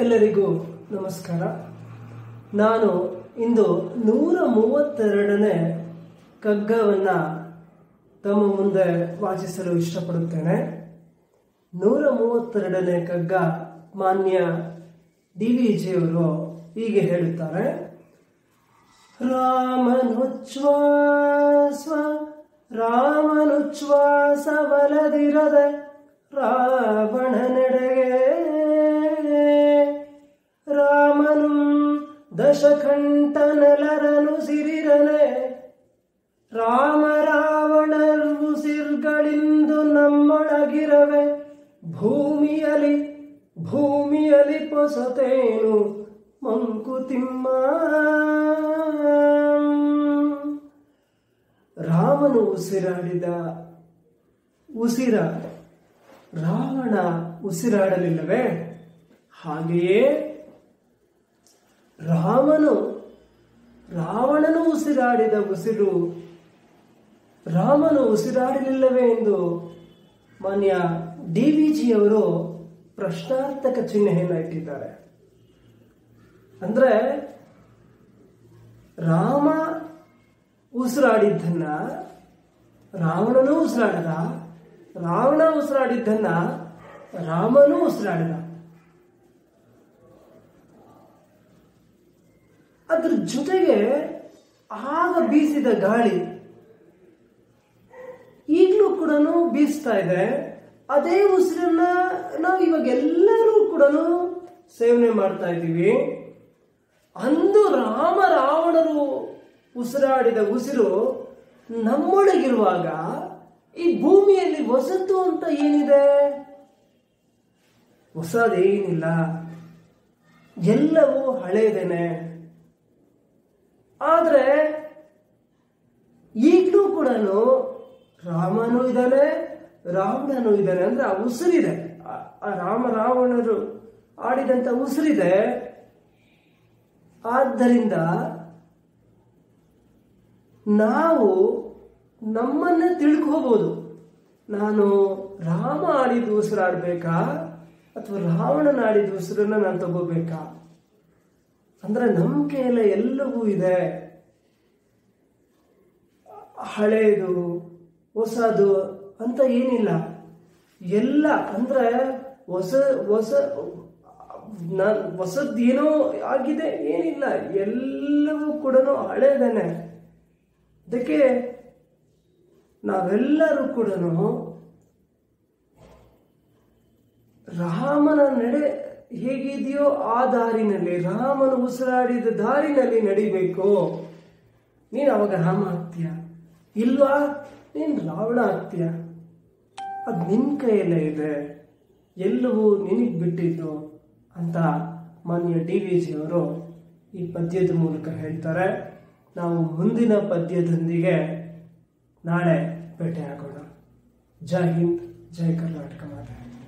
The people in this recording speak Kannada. ಎಲ್ಲರಿಗೂ ನಮಸ್ಕಾರ. ನಾನು ಇಂದು 132ನೇ ಕಗ್ಗವನ್ನು ತಮ್ಮ ಮುಂದೆ ವಾಚಿಸಲು ಇಷ್ಟಪಡುತ್ತೇನೆ. 132ನೇ ಕಗ್ಗ ಮಾನ್ಯ ಡಿವಿಜಿಯವರು ಹೀಗೆ ಹೇಳುತ್ತಾರೆ: ರಾಮನುಚ್ಛ್ವಾಸ ರಾಮನುಚ್ಛ್ವಾಸವಲದಿರದೆ ರಾವಣನೆಡೆಗೆ ರಾಮನು ದಶಕಂಠನೆಲರನು ಸಿರಿರನೆ ರಾಮ ರಾವಣರು ಸಿರ್ಗಳಿಂದು ನಮ್ಮೊಳಗಿರವೆ ಭೂಮಿಯಲಿ ಪೊಸತೇನು ಮಂಕುತಿಮ್ಮ. ರಾಮನು ಉಸಿರಾಡಿದ ಉಸಿರ ರಾವಣ ಉಸಿರಾಡಲಿಲ್ಲವೇ? ಹಾಗೆಯೇ ರಾವಣನು ಉಸಿರಾಡಿದ ಉಸಿರು ರಾಮನು ಉಸಿರಾಡಲಿಲ್ಲವೇ ಎಂದು ಮಾನ್ಯ ಡಿವಿಜಿಯವರು ಪ್ರಶ್ನಾರ್ಥಕ ಚಿಹ್ನೆಯನ್ನು ಇಟ್ಟಿದ್ದಾರೆ. ಅಂದ್ರೆ ರಾಮ ಉಸಿರಾಡಿದ್ದನ್ನ ರಾವಣನೂ ಉಸಿರಾಡದ, ರಾವಣ ಉಸಿರಾಡಿದ್ದನ್ನ ರಾಮನೂ ಉಸಿರಾಡದ. ಅದ್ರ ಜೊತೆಗೆ ಆಗ ಬೀಸಿದ ಗಾಳಿ ಈಗಲೂ ಕೂಡ ಬೀಸ್ತಾ ಇದೆ. ಅದೇ ಉಸಿರನ್ನ ನಾವು ಇವಾಗ ಎಲ್ಲರೂ ಕೂಡ ಸೇವನೆ ಮಾಡ್ತಾ ಇದ್ದೀವಿ. ಅಂದು ರಾಮ ರಾವಣರು ಉಸಿರಾಡಿದ ಉಸಿರು ನಮ್ಮೊಳಗಿರುವಾಗ ಈ ಭೂಮಿಯಲ್ಲಿ ಹೊಸತು ಅಂತ ಏನಿದೆ? ಹೊಸದೇನಿಲ್ಲ, ಎಲ್ಲವೂ ಹಳೇದೇನೆ. ಆದರೆ ಈಗಲೂ ಕೂಡ ರಾಮನೂ ಇದ್ದಾನೆ, ರಾವಣನೂ ಇದ್ದಾನೆ. ಅಂದ್ರೆ ಆ ಉಸಿರಿದೆ, ಆ ರಾಮ ರಾವಣರು ಆಡಿದಂತ ಉಸಿರಿದೆ. ಆದ್ದರಿಂದ ನಾವು ನಮ್ಮನ್ನೇ ತಿಳ್ಕೋಬಹುದು. ನಾನು ರಾಮ ಆಡಿದ ಉಸಿರಾಡಬೇಕಾ ಅಥವಾ ರಾವಣನ ಆಡಿದ ಉಸಿರನ್ನ ನಾನು ತಗೋಬೇಕಾ? ಅಂದ್ರೆ ನಮ್ಮ ಕೈಯಲ್ಲಿ ಎಲ್ಲವೂ ಇದೆ, ಹಳೇದು ಹೊಸದು ಅಂತ ಏನಿಲ್ಲ. ಎಲ್ಲ ಅಂದ್ರೆ ಹೊಸದೇನೋ ಆಗಿದೆ ಏನಿಲ್ಲ, ಎಲ್ಲವೂ ಕೂಡ ಹಳೇದೇನೆ. ಅದಕ್ಕೆ ನಾವೆಲ್ಲರೂ ಕೂಡ ರಾಮನ ನಡೆ ಹೇಗಿದೆಯೋ ಆ ದಾರಿನಲ್ಲಿ, ರಾಮನು ಉಸಿರಾಡಿದ ದಾರಿನಲ್ಲಿ ನಡಿಬೇಕು. ನೀನು ಅವಾಗ ರಾಮ ಆಗ್ತೀಯ, ಇಲ್ವಾ ನೀನು ರಾವಣ ಆಗ್ತೀಯ. ಅದು ನಿನ್ನ ಕೈಯಲ್ಲೇ ಇದೆ, ಎಲ್ಲವೂ ನಿನಗೆ ಬಿಟ್ಟಿದ್ದು ಅಂತ ಮಾನ್ಯ ಡಿವಿಜಿಯವರು ಈ ಪದ್ಯದ ಮೂಲಕ ಹೇಳ್ತಾರೆ. ನಾವು ಮುಂದಿನ ಪದ್ಯದೊಂದಿಗೆ ನಾಳೆ ಭೇಟಿಯಾಗೋಣ. ಜೈ ಹಿಂದ್, ಜೈ ಕರ್ನಾಟಕ ಮಾತೆ.